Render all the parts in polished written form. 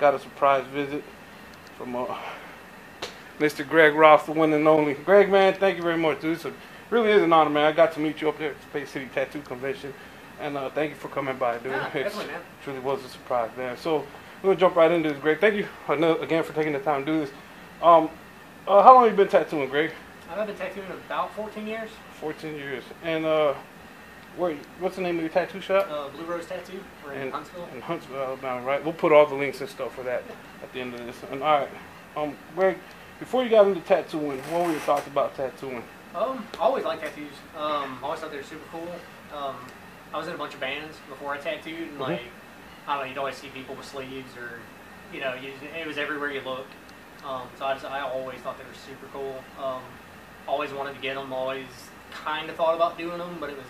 got a surprise visit from Mr. Greg Roth, the one and only. Greg, man, thank you very much, dude. So, really is an honor, man. I got to meet you up there at Space City Tattoo Convention, and thank you for coming by, dude. Yeah, it truly was a surprise, man. So we're gonna jump right into this, Greg. Thank you again for taking the time to do this. How long have you been tattooing, Greg? I've been tattooing about 14 years. 14 years, and what's the name of your tattoo shop? Blue Rose Tattoo. We're in Huntsville. In Huntsville, Alabama, right? We'll put all the links and stuff for that at the end of this. And all right, Greg, before you got into tattooing, what were your thoughts about tattooing? I always liked tattoos. Always thought they were super cool. I was in a bunch of bands before I tattooed, and like, I don't know, you'd always see people with sleeves, or you know, it was everywhere you looked. So I always thought they were super cool. Always wanted to get them. Always kind of thought about doing them, but it was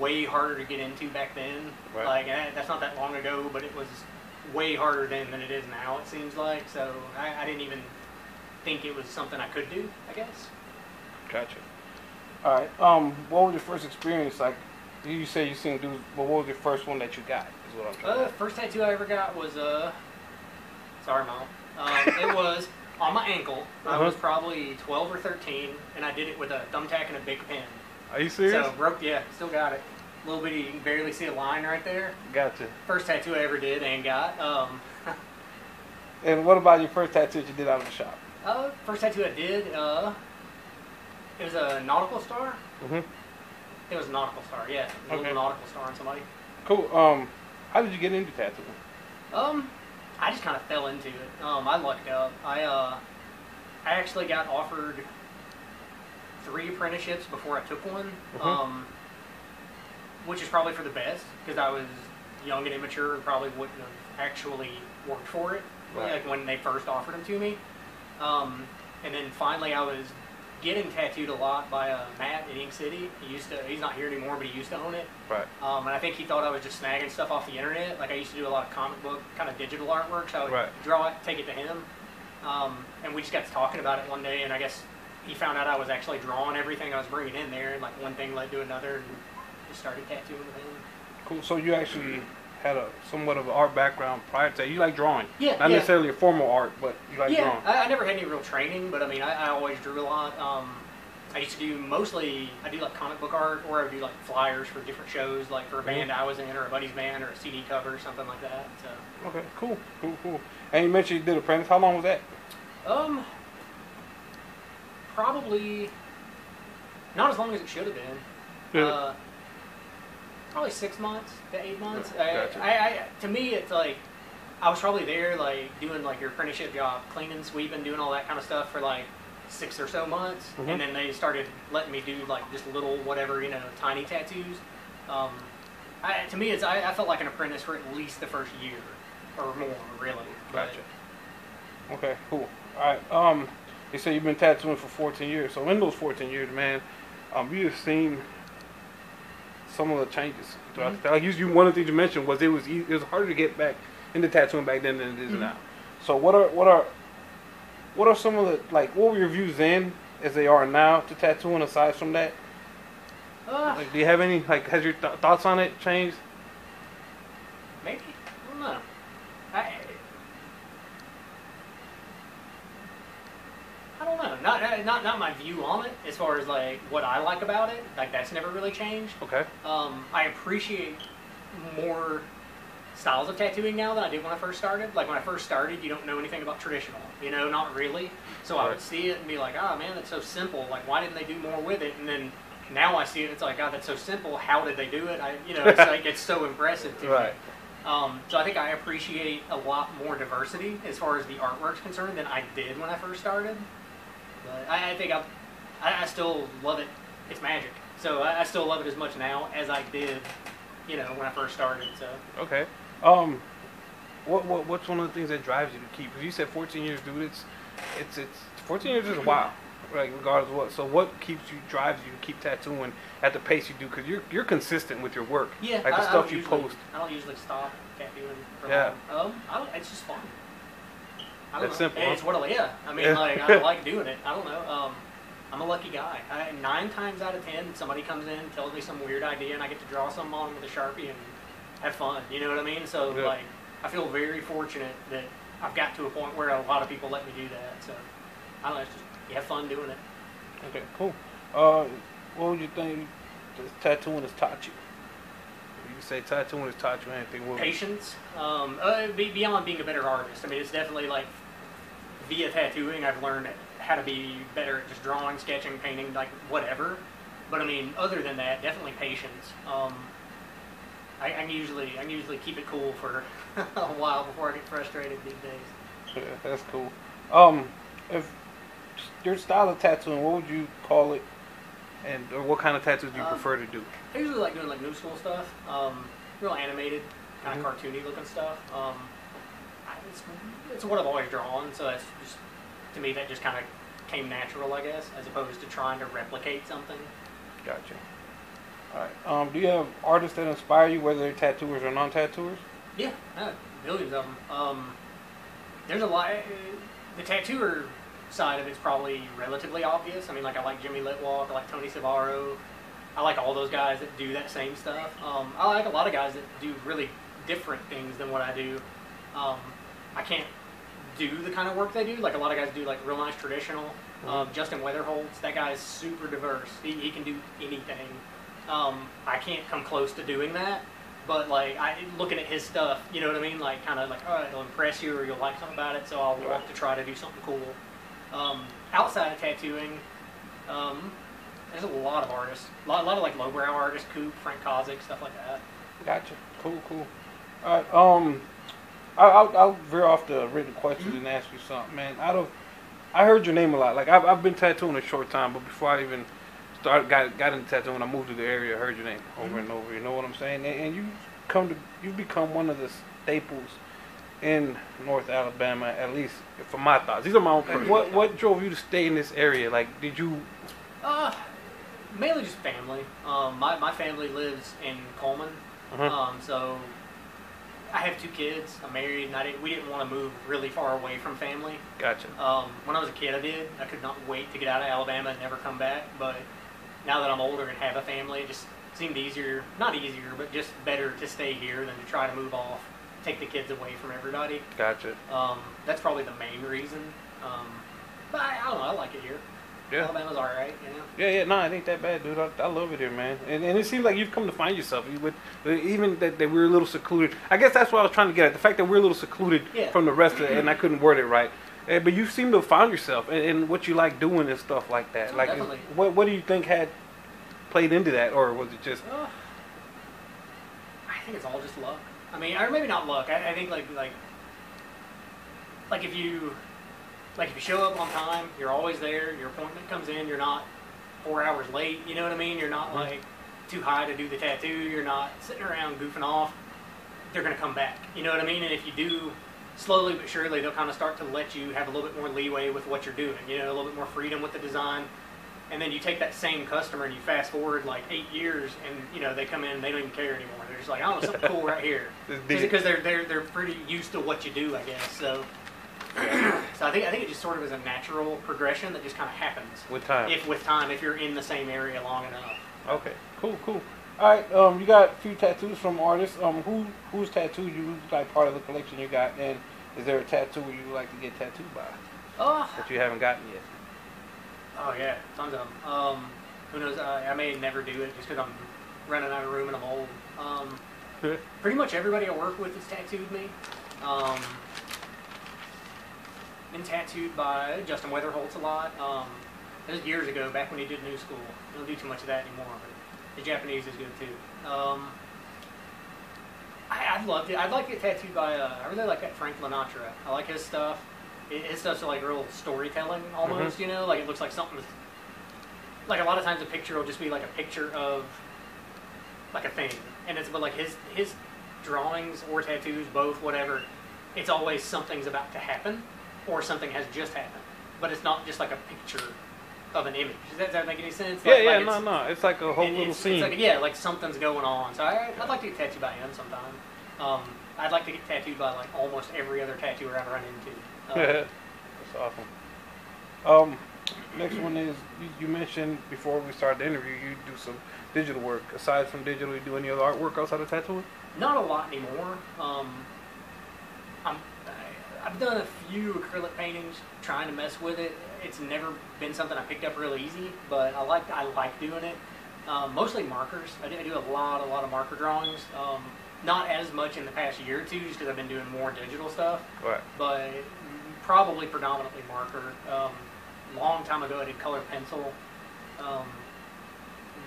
way harder to get into back then. Right. Like, and that's not that long ago, but it was way harder then than it is now, it seems like. So I didn't even think it was something I could do, I guess. Gotcha. All right. What was your first experience? Like, you say you seen dudes, but what was your first one that you got? Is what I'm trying to. First tattoo I ever got was sorry, Mom. It was on my ankle. I was probably 12 or 13, and I did it with a thumbtack and a big pen. Are you serious? So broke, yeah, still got it. A little bitty, you can barely see a line right there. Gotcha. First tattoo I ever did and got. And what about your first tattoo that you did out of the shop? First tattoo I did, it was a nautical star. It was a nautical star, yeah. A little nautical star on somebody. Cool. How did you get into tattooing? I just kind of fell into it. I lucked up. I actually got offered 3 apprenticeships before I took one, which is probably for the best because I was young and immature and probably wouldn't have actually worked for it like when they first offered them to me. And then finally, I was getting tattooed a lot by Matt at Ink City. He's not here anymore, but he used to own it. Right. And I think he thought I was just snagging stuff off the internet. Like I used to do a lot of comic book kind of digital artwork, so I would draw it, take it to him, and we just got to talking about it one day, and I guess he found out I was actually drawing everything I was bringing in there, and like one thing led to another, and just started tattooing with him. Cool. So you actually had a somewhat of an art background prior to that. You like drawing. Yeah. Not necessarily a formal art, but you like drawing. I never had any real training, but I mean, I always drew a lot. I used to do mostly, I do like comic book art, or I would do like flyers for different shows, like for a band I was in, or a buddy's band, or a CD cover, or something like that. So. Okay. Cool. Cool. Cool. And you mentioned you did apprentice. How long was that? Probably not as long as it should have been. Yeah. Probably 6 months to 8 months. Gotcha. To me, it's like I was probably there, like doing like your apprenticeship job, cleaning, sweeping, doing all that kind of stuff for like 6 or so months, and then they started letting me do like just little whatever, you know, tiny tattoos. To me, it's I felt like an apprentice for at least the first year or more, really. Gotcha. But, okay. Cool. All right. You say you've been tattooing for 14 years. So in those 14 years, man, you've seen some of the changes. Like one of the things you mentioned was it was harder to get back into tattooing back then than it is now. So what are some of the what were your views then as they are now to tattooing aside from that? Do you have any has your thoughts on it changed? Maybe I don't know. I don't know. Not my view on it as far as like what I like about it. Like that's never really changed. Okay. I appreciate more styles of tattooing now than I did when I first started. Like when I first started, you don't know anything about traditional. You know, not really. So I would see it and be like, oh man, that's so simple. Like why didn't they do more with it? And then now I see it. It's like, oh, that's so simple. How did they do it? You know, it's like it's so impressive to me. So I think I appreciate a lot more diversity as far as the artwork's concerned than I did when I first started. But I think I still love it. It's magic. So I still love it as much now as I did, you know, when I first started. So. Okay. What's one of the things that drives you to keep? Because you said 14 years, dude. It's 14 years is a while, like regardless of what. So what drives you to keep tattooing at the pace you do? Because you're consistent with your work. Yeah. Like the stuff you post. I don't usually stop tattooing for long. It's just fun. That's simple. It's what like I like doing it. I don't know. I'm a lucky guy. 9 times out of 10, somebody comes in and tells me some weird idea, and I get to draw something on with a Sharpie and have fun. You know what I mean? So like, I feel very fortunate that I've got to a point where a lot of people let me do that. So I don't know, it's just, you have fun doing it. Okay, cool. What would you think tattooing has taught you? You say tattooing has taught you anything? What? Patience. Beyond being a better artist. I mean, it's definitely like via tattooing, I've learned how to be better at just drawing, sketching, painting, like whatever. But I mean, other than that, definitely patience. I can usually keep it cool for a while before I get frustrated these days. Yeah, that's cool. If your style of tattooing, what would you call it? And or what kind of tattoos do you prefer to do? I usually like doing like new school stuff, real animated, kind of cartoony looking stuff. It's what I've always drawn, so that's just, to me, that just kind of came natural, I guess, as opposed to trying to replicate something. Gotcha. All right. Do you have artists that inspire you, whether they're tattooers or non-tattooers? Yeah, millions of them. There's a lot. The tattooer side of it's probably relatively obvious. I mean, like I like Jimmy Litwalk, I like Tony Savaro, I like all those guys that do that same stuff. I like a lot of guys that do really different things than what I do. I can't do the kind of work they do. Like a lot of guys do like real nice traditional. Justin Weatherholtz, that guy is super diverse. He can do anything. I can't come close to doing that, but like looking at his stuff, you know what I mean? Like kind of like, all right, it'll impress you or you'll like something about it, so I'll work to try to do something cool. Outside of tattooing, there's a lot of artists. A lot of like lowbrow artists, Coop, Frank Kozik, stuff like that. Gotcha. Cool, cool. All right, I'll veer off the written question and ask you something, man. I heard your name a lot. Like I've been tattooing a short time, but before I even started got into tattooing, when I moved to the area, I heard your name over and over. You know what I'm saying? And you've become one of the staples in North Alabama, at least for my thoughts. These are my own personal. What drove you to stay in this area? Like, did you? Mainly just family. My family lives in Coleman, so. I have two kids. I'm married, and we didn't want to move really far away from family. Gotcha. When I was a kid, I did. I could not wait to get out of Alabama and never come back. But now that I'm older and have a family, it just seemed easier, not easier, but just better to stay here than to try to move off, take the kids away from everybody. Gotcha. That's probably the main reason. But I don't know. I like it here. Yeah. Alabama's all right, you know? Yeah, no, it ain't that bad, dude. I love it here, man. And it seems like you've come to find yourself. Even that we're a little secluded. I guess that's what I was trying to get at. The fact that we're a little secluded from the rest of it, and I couldn't word it right. But you seem to have found yourself and what you like doing and stuff like that. Oh, like, what do you think had played into that, or was it just... I think it's all just luck. I mean, or maybe not luck. I think, like if you... Like, if you show up on time, you're always there, your appointment comes in, you're not 4 hours late, you know what I mean? You're not, like, too high to do the tattoo, you're not sitting around goofing off, they're going to come back, you know what I mean? And if you do, slowly but surely, they'll kind of start to let you have a little bit more leeway with what you're doing, you know, a little bit more freedom with the design. And then you take that same customer and you fast forward, like, 8 years, and, you know, they come in and they don't even care anymore. They're just like, oh, something cool right here. Because they're pretty used to what you do, I guess, so... So I think it just sort of is a natural progression that just kind of happens with time. If you're in the same area long enough. Okay, cool. All right, you got a few tattoos from artists. Whose tattoos you like part of the collection you got, and is there a tattoo you would like to get tattooed by that you haven't gotten yet? Oh yeah, tons of them. Who knows? I may never do it just because I'm running out of room and I'm old. Pretty much everybody I work with has tattooed me. Been tattooed by Justin Weatherholtz a lot. That was years ago, back when he did New School. He don't do too much of that anymore, but the Japanese is good too. I've loved it. I'd like to get tattooed by, I really like that Frank Lenatra. I like his stuff. His stuff's like real storytelling almost, you know? Like it looks like something, like a lot of times a picture will just be like a picture of like a thing. And it's but like his drawings or tattoos, both, whatever, it's always something's about to happen. Or something has just happened, but it's not just like a picture of an image. Does that make any sense? No. It's like a whole little scene. It's like, yeah, like something's going on. So I'd like to get tattooed by him sometime. I'd like to get tattooed by like almost every other tattooer I've run into. That's awesome. Next one is you mentioned before we started the interview you do some digital work. Aside from digital, you do any other artwork outside of tattooing? Not a lot anymore. I've done a few acrylic paintings trying to mess with it. It's never been something I picked up real easy, but I like doing it. Mostly markers. I do a lot of marker drawings. Not as much in the past year or two, just because I've been doing more digital stuff. Right. But probably predominantly marker. Long time ago I did color pencil.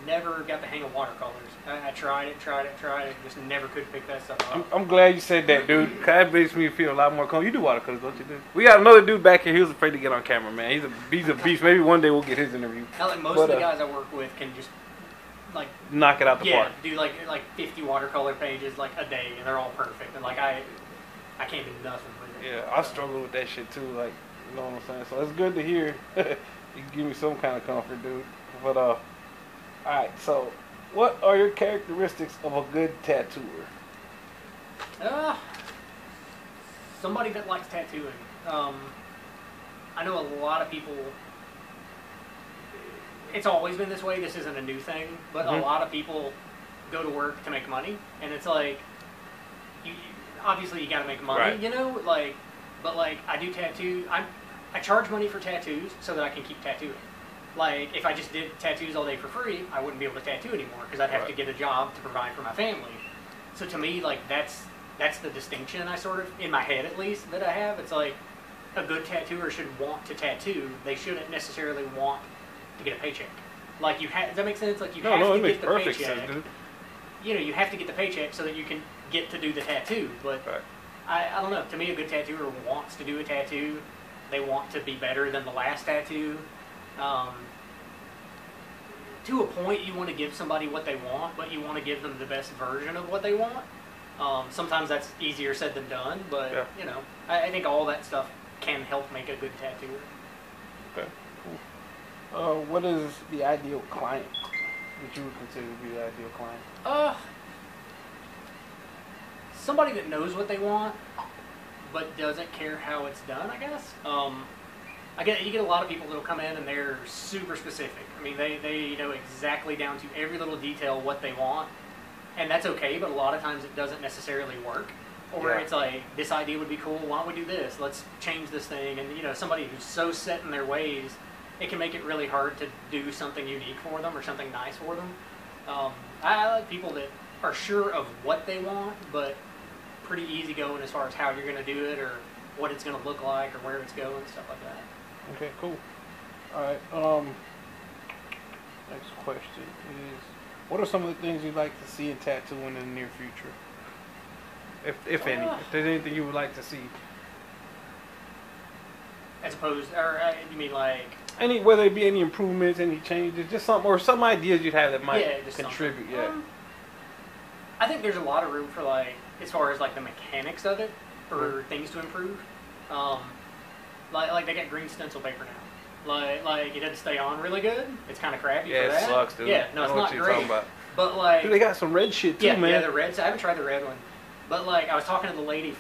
Never got the hang of watercolors. I tried it, just never could pick that stuff up. I'm glad you said that, dude. Cause that makes me feel a lot more comfortable. You do watercolors, don't you, dude? We got another dude back here. He was afraid to get on camera, man. He's a beast. Maybe one day we'll get his interview. Not like most of the guys I work with can just like knock it out the park. Yeah, do like 50 watercolor pages like a day, and they're all perfect. And like I can't do nothing with it. Yeah, I struggle with that shit too. Like, you know what I'm saying. So it's good to hear. You give me some kind of comfort, dude. But alright, so what are your characteristics of a good tattooer? Somebody that likes tattooing. I know a lot of people, it's always been this way, this isn't a new thing, but a lot of people go to work to make money, and it's like, obviously you gotta make money, right. You know, like, but like, I do tattoo, I charge money for tattoos so that I can keep tattooing. Like, if I just did tattoos all day for free, I wouldn't be able to tattoo anymore because I'd have to get a job to provide for my family. So to me, like, that's the distinction I sort of, in my head at least, that I have. It's like, a good tattooer should want to tattoo. They shouldn't necessarily want to get a paycheck. Like, does that make sense? Like, you have to get the paycheck. You know, you have to get the paycheck so that you can get to do the tattoo. But I don't know. To me, a good tattooer wants to do a tattoo. They want to be better than the last tattoo. To a point, you want to give somebody what they want, but you want to give them the best version of what they want. Sometimes that's easier said than done, but you know, I think all that stuff can help make a good tattooer. Okay, cool. What is the ideal client that you would consider to be the ideal client? Somebody that knows what they want, but doesn't care how it's done, I guess. You get a lot of people that'll come in and they're super specific. I mean, they know exactly down to every little detail what they want, and that's okay, but a lot of times it doesn't necessarily work. Or it's like, this idea would be cool, why don't we do this? Let's change this thing. And, you know, somebody who's so set in their ways, it can make it really hard to do something unique for them or something nice for them. I like people that are sure of what they want, but pretty easygoing as far as how you're going to do it or what it's going to look like or where it's going, stuff like that. Okay, cool. All right. Next question is, what are some of the things you'd like to see in tattooing in the near future? If any, if there's anything you would like to see. As opposed, or you mean like any, whether it be any improvements, any changes, just something, or some ideas you'd have that might contribute. Something. Yeah. I think there's a lot of room for like, as far as like the mechanics of it, or things to improve. Like they got green stencil paper now. Like it doesn't stay on really good. It's kind of crappy for that. Yeah, it sucks, dude. Yeah, no, it's not great. But like, dude, they got some red shit too, man. Yeah, the red. I haven't tried the red one. But like, I was talking to the lady.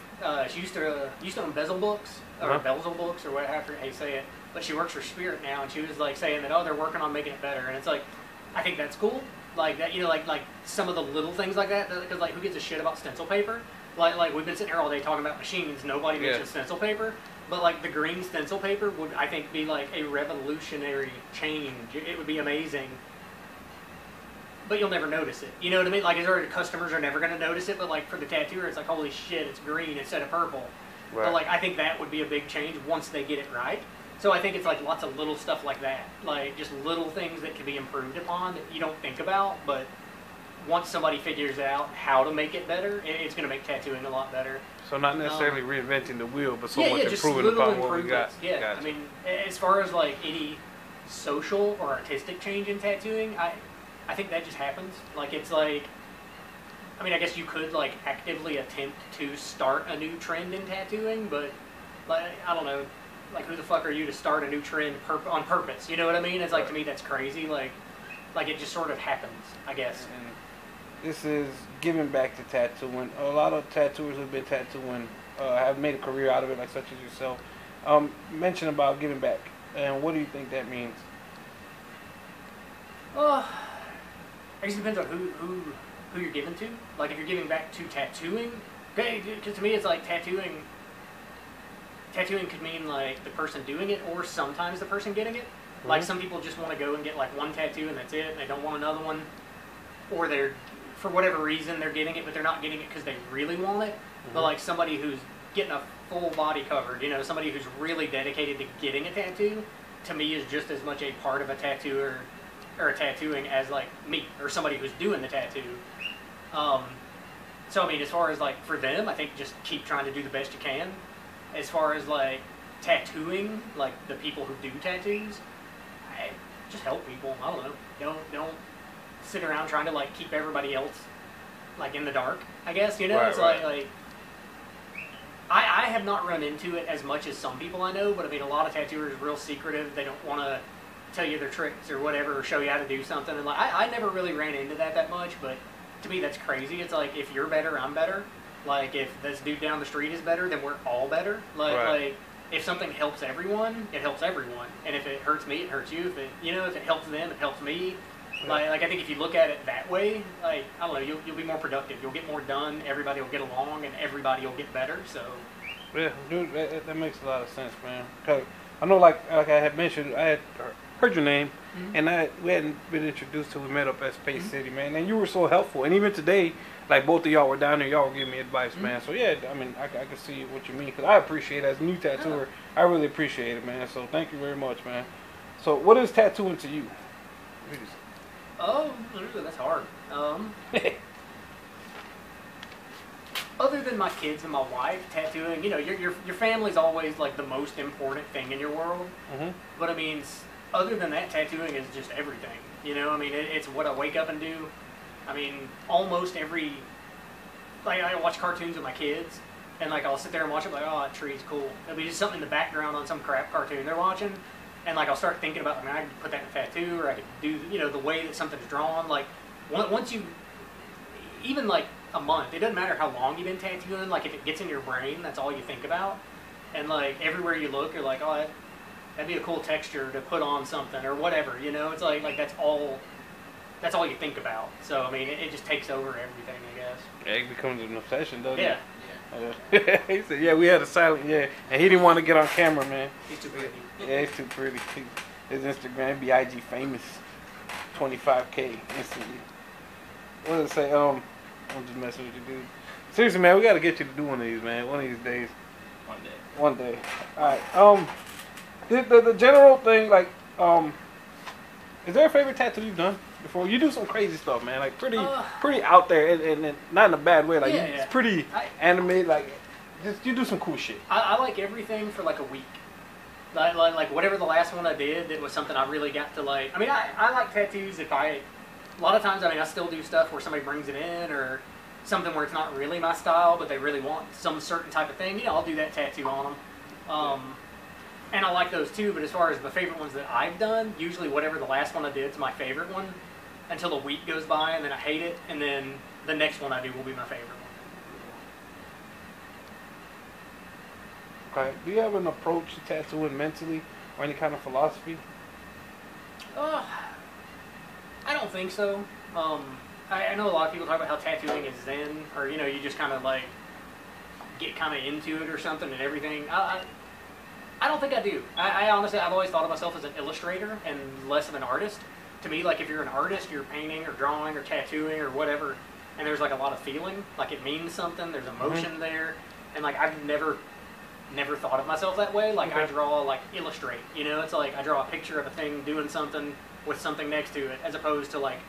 She used to own bezel books or whatever you say it. But she works for Spirit now, and she was like saying that they're working on making it better. And it's like, I think that's cool. Like that, you know, like some of the little things like that. Because like, who gives a shit about stencil paper? Like we've been sitting here all day talking about machines. Nobody mentions stencil paper. But like the green stencil paper would, I think, be like a revolutionary change. It would be amazing. But you'll never notice it. You know what I mean? Like, customers are never going to notice it, but like for the tattooer, it's like, holy shit, it's green instead of purple. Right. But like, I think that would be a big change once they get it right. So I think it's like lots of little stuff like that. Like just little things that can be improved upon that you don't think about, but once somebody figures out how to make it better, it's going to make tattooing a lot better. So not necessarily reinventing the wheel, but somewhat improving upon what we got. Yeah, gotcha. I mean, as far as like any social or artistic change in tattooing, I think that just happens. Like it's like, I mean, I guess you could like actively attempt to start a new trend in tattooing, but like, I don't know, like who the fuck are you to start a new trend on purpose? You know what I mean? It's like, to me, that's crazy. Like it just sort of happens, I guess. And this is giving back to tattooing. A lot of tattooers who've been tattooing have made a career out of it, like such as yourself. Mention about giving back, and what do you think that means? It just depends on who you're giving to. Like if you're giving back to tattooing, because to me it's like tattooing tattooing could mean like the person doing it or sometimes the person getting it. Mm-hmm. Like some people just want to go and get like one tattoo and that's it, and they don't want another one, or they're, for whatever reason, they're getting it but they're not getting it because they really want it. Mm-hmm. But like somebody who's getting a full body covered, you know, somebody who's really dedicated to getting a tattoo, to me is just as much a part of a tattooer or a tattooing as like me or somebody who's doing the tattoo. So I mean, as far as like for them, I think just keep trying to do the best you can. As far as like tattooing, like the people who do tattoos, just help people. I don't know. Don't sit around trying to like keep everybody else like in the dark, I guess, you know? Right, it's right. Like I have not run into it as much as some people I know, but I mean, a lot of tattooers are real secretive. They don't want to tell you their tricks or whatever, or show you how to do something. And like, I never really ran into that much, but to me, that's crazy. It's like, if you're better, I'm better. Like, if this dude down the street is better, then we're all better. Like, right. Like if something helps everyone, it helps everyone. And if it hurts me, it hurts you. If it, you know, if it helps them, it helps me. Yeah. Like, I think if you look at it that way, like, I don't know, you'll be more productive. You'll get more done. Everybody will get along, and everybody will get better, so. Yeah, dude, that makes a lot of sense, man. Cause I know, like I had mentioned, I had heard your name, mm-hmm. and we hadn't been introduced till we met up at Space mm-hmm. City, man. And you were so helpful. And even today, like, both of y'all were down there. Y'all were giving me advice, mm-hmm. man. So, yeah, I mean, I can see what you mean. Because I appreciate it. As a new tattooer, I really appreciate it, man. So, thank you very much, man. So, what is tattooing to you? Please. Oh, that's hard. Other than my kids and my wife, tattooing, you know, your family's always like the most important thing in your world. Mm-hmm. But I mean, other than that, tattooing is just everything. You know, I mean, it's what I wake up and do. I mean, almost every, like, I watch cartoons with my kids, and like I'll sit there and watch it, like, oh, that tree's cool. It'll be just something in the background on some crap cartoon they're watching. And, like, I'll start thinking about, I mean, I could put that in a tattoo, or I could do, you know, the way that something's drawn. Like, once you, even, like, a month, it doesn't matter how long you've been tattooing. Like, if it gets in your brain, that's all you think about. And, like, everywhere you look, you're like, oh, that'd be a cool texture to put on something or whatever, you know? It's like that's all you think about. So, I mean, it just takes over everything, I guess. Yeah, it becomes an obsession, doesn't it? Yeah. He said, yeah, we had a silent, yeah. And he didn't want to get on camera, man. He's too pretty. Yeah, he's too pretty. His Instagram be IG famous. 25K instantly. What did it say? I'm just messing with you, dude. Seriously, man, we got to get you to do one of these, man. One of these days. One day. Alright. The general thing, like, is there a favorite tattoo you've done before? You do some crazy stuff, man. Like, pretty out there, and not in a bad way. Like, it's pretty animated. Like, just, you do some cool shit. I like everything for, like, a week. Like, whatever the last one I did, that was something I really got to, like... I mean, I like tattoos if I... A lot of times, I mean, I still do stuff where somebody brings it in, or something where it's not really my style, but they really want some certain type of thing. You know, I'll do that tattoo on them. And I like those, too, but as far as the favorite ones that I've done, usually whatever the last one I did is my favorite one, until a week goes by, and then I hate it, and then the next one I do will be my favorite one. Right. Do you have an approach to tattooing mentally, or any kind of philosophy? I don't think so. I know a lot of people talk about how tattooing is zen, or, you know, you just kind of, like, get kind of into it or something and everything. I don't think I do. I honestly, I've always thought of myself as an illustrator and less of an artist. To me, like, if you're an artist, you're painting or drawing or tattooing or whatever, and there's, like, a lot of feeling. Like, it means something. There's emotion mm-hmm. there. And, like, I've never thought of myself that way. Like, okay. I draw, like, illustrate, you know? It's like I draw a picture of a thing doing something with something next to it, as opposed to, like,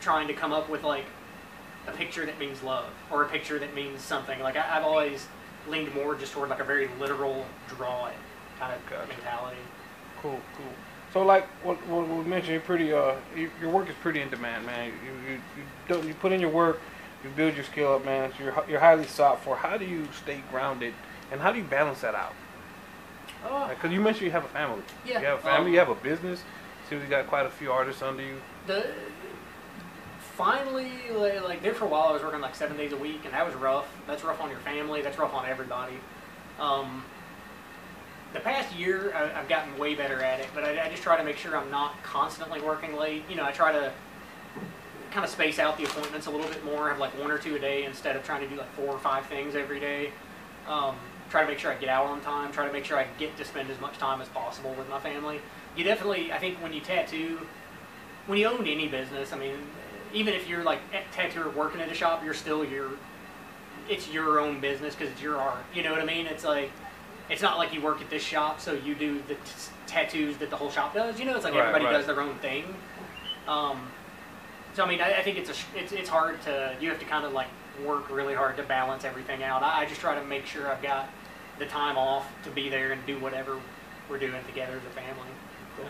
trying to come up with, like, a picture that means love or a picture that means something. Like, I've always leaned more just toward, like, a very literal drawing kind of gotcha. Mentality. Cool. So, like, what we mentioned, you're pretty, your work is pretty in demand, man. You put in your work, you build your skill up, man. So you're highly sought for. How do you stay grounded? And how do you balance that out? Because you mentioned you have a family. Yeah. You have a family, you have a business. Seems you got quite a few artists under you. Finally, like there for a while I was working like 7 days a week, and that was rough. That's rough on your family. That's rough on everybody. The past year, I've gotten way better at it, but I just try to make sure I'm not constantly working late. You know, I try to kind of space out the appointments a little bit more. I have like one or two a day instead of trying to do like four or five things every day. try to make sure I get out on time, try to make sure I get to spend as much time as possible with my family. You definitely, I think when you tattoo, when you own any business, I mean, even if you're like a tattooer working at a shop, you're still your, it's your own business because it's your art, you know what I mean? It's like, it's not like you work at this shop, so you do the tattoos that the whole shop does, you know? It's like everybody does their own thing. So I mean, I think it's hard to, you have to kind of like work really hard to balance everything out. I just try to make sure I've got the time off to be there and do whatever we're doing together as a family. Cool.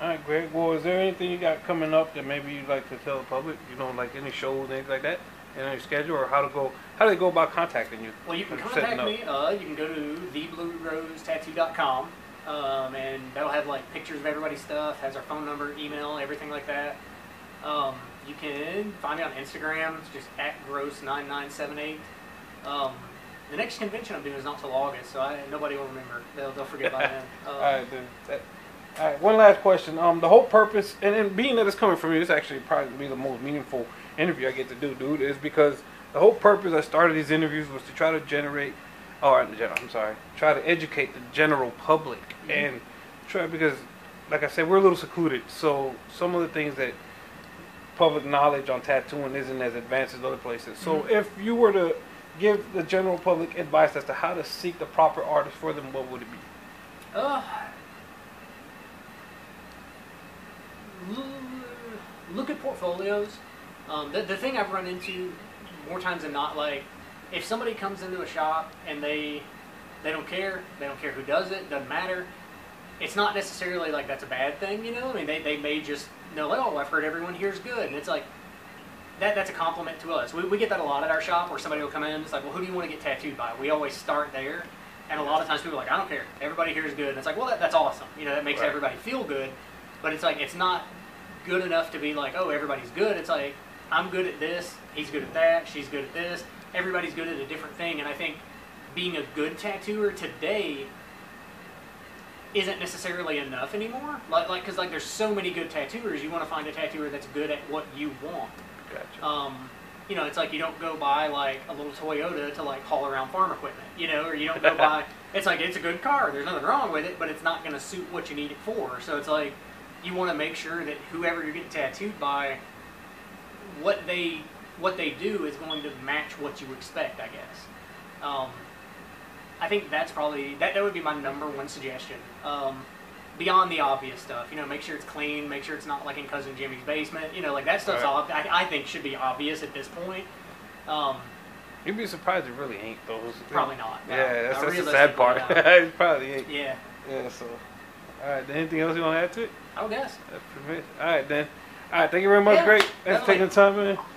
All right, Greg. Well, is there anything you got coming up that maybe you'd like to tell the public? You know, like any shows, anything like that? Any schedule, or how to go? How do they go about contacting you? Well, you can contact me. You can go to thebluerosetattoo.com, and that'll have like pictures of everybody's stuff, has our phone number, email, everything like that. You can find me on Instagram. It's just at gross9978. The next convention I'm doing is not till August, so nobody will remember. They'll forget by then. All right, dude. All right, one last question. The whole purpose, and being that it's coming from you, it's actually probably be the most meaningful interview I get to do, dude, is because the whole purpose I started these interviews was to try to generate, try to educate the general public. Mm-hmm. And try, because, like I said, we're a little secluded, so some of the things that public knowledge on tattooing isn't as advanced as other places. So mm-hmm. if you were to give the general public advice as to how to seek the proper artist for them, what would it be? Look at portfolios. The thing I've run into more times than not, like, if somebody comes into a shop and they don't care who does it, doesn't matter, it's not necessarily like that's a bad thing, you know? I mean, they may just know, oh, I've heard everyone here's good, and it's like, that's a compliment to us. We get that a lot at our shop where somebody will come in and it's like, well, who do you want to get tattooed by? We always start there, and a lot of times people are like, I don't care, everybody here's good, and it's like, well, that's awesome, you know, that makes everybody feel good, but it's like, it's not good enough to be like, oh, everybody's good. It's like, I'm good at this, he's good at that, she's good at this, everybody's good at a different thing. And I think being a good tattooer today isn't necessarily enough anymore, because there's so many good tattooers. You want to find a tattooer that's good at what you want. Gotcha. You know, it's like, you don't go buy like a little Toyota to like haul around farm equipment, you know, or you don't go buy, it's like, it's a good car, there's nothing wrong with it, but it's not going to suit what you need it for. So it's like, you want to make sure that whoever you're getting tattooed by, what they do is going to match what you expect, I guess. I think that's probably, that would be my #1 suggestion. Beyond the obvious stuff, you know, make sure it's clean, make sure it's not like in Cousin Jimmy's basement, you know, like that stuff's all, I think should be obvious at this point. You'd be surprised it really ain't those. Probably not. No. Yeah, that's the sad part. It probably ain't. Yeah. Yeah, so. All right, then anything else you want to add to it? I would guess. All right, then. All right, thank you very much, Greg. Thanks for taking the time, man.